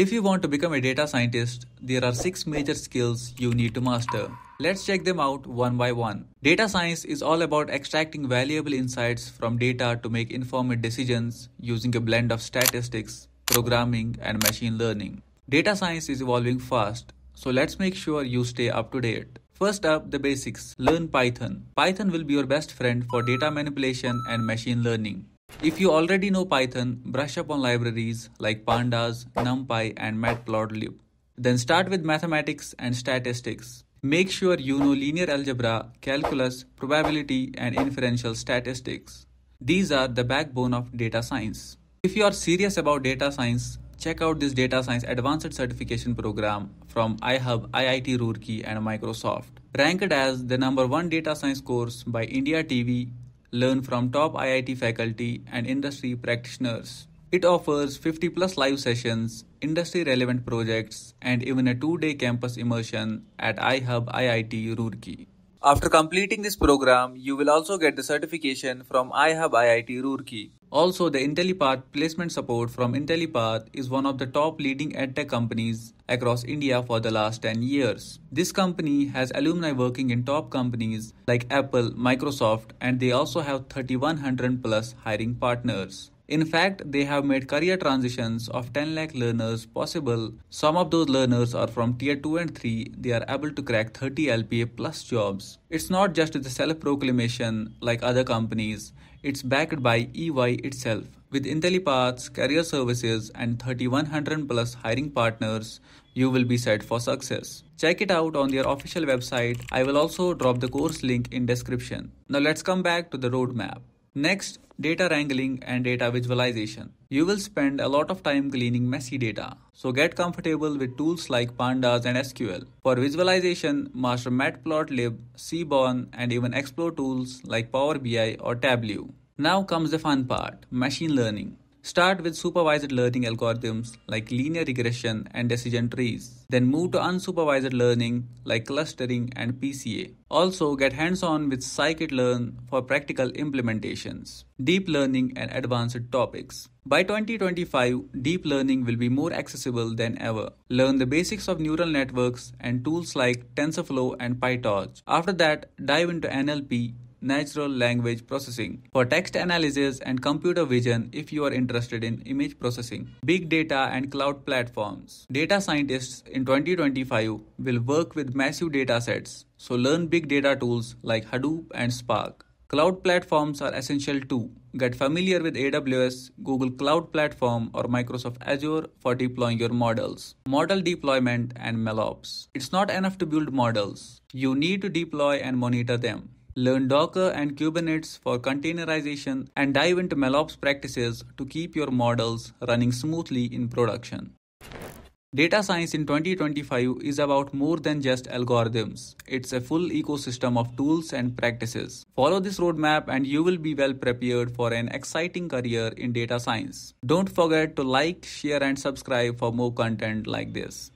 If you want to become a data scientist, there are 6 major skills you need to master. Let's check them out one by one. Data science is all about extracting valuable insights from data to make informed decisions using a blend of statistics, programming, and machine learning. Data science is evolving fast, so let's make sure you stay up to date. First up, the basics. Learn Python. Python will be your best friend for data manipulation and machine learning. If you already know Python, brush up on libraries like Pandas, NumPy, and Matplotlib. Then start with mathematics and statistics. Make sure you know linear algebra, calculus, probability, and inferential statistics. These are the backbone of data science. If you are serious about data science, check out this data science advanced certification program from iHub, IIT Roorkee, and Microsoft. Ranked as the #1 data science course by India TV, learn from top IIT faculty and industry practitioners. It offers 50+ live sessions, industry-relevant projects, and even a 2-day campus immersion at iHub IIT Roorkee. After completing this program, you will also get the certification from iHub IIT Roorkee. Also, the Intellipaat placement support from Intellipaat is one of the top leading edtech companies across India for the last 10 years. This company has alumni working in top companies like Apple, Microsoft, and they also have 3,100+ hiring partners. In fact, they have made career transitions of 10 lakh learners possible. Some of those learners are from tier 2 and 3. They are able to crack 30 LPA+ jobs. It's not just the self-proclamation like other companies. It's backed by EY itself. With Intellipaat's career services and 3,100+ hiring partners, you will be set for success. Check it out on their official website. I will also drop the course link in description. Now let's come back to the roadmap. Next, data wrangling and data visualization. You will spend a lot of time cleaning messy data, so get comfortable with tools like Pandas and SQL. For visualization, master Matplotlib, Seaborn, and even explore tools like Power BI or Tableau. Now comes the fun part, machine learning. Start with supervised learning algorithms like linear regression and decision trees. Then move to unsupervised learning like clustering and PCA. Also get hands-on with scikit-learn for practical implementations, deep learning, and advanced topics. By 2025, deep learning will be more accessible than ever. Learn the basics of neural networks and tools like TensorFlow and PyTorch. After that, dive into NLP, natural language processing, for text analysis, and computer vision if you are interested in image processing, big data, and cloud platforms. Data scientists in 2025 will work with massive data sets, so learn big data tools like Hadoop and Spark. Cloud platforms are essential too. Get familiar with AWS, Google Cloud Platform, or Microsoft Azure for deploying your models. Model deployment and MLOps. It's not enough to build models. You need to deploy and monitor them. Learn Docker and Kubernetes for containerization, and dive into MLOps practices to keep your models running smoothly in production. Data science in 2025 is about more than just algorithms. It's a full ecosystem of tools and practices. Follow this roadmap and you will be well prepared for an exciting career in data science. Don't forget to like, share, and subscribe for more content like this.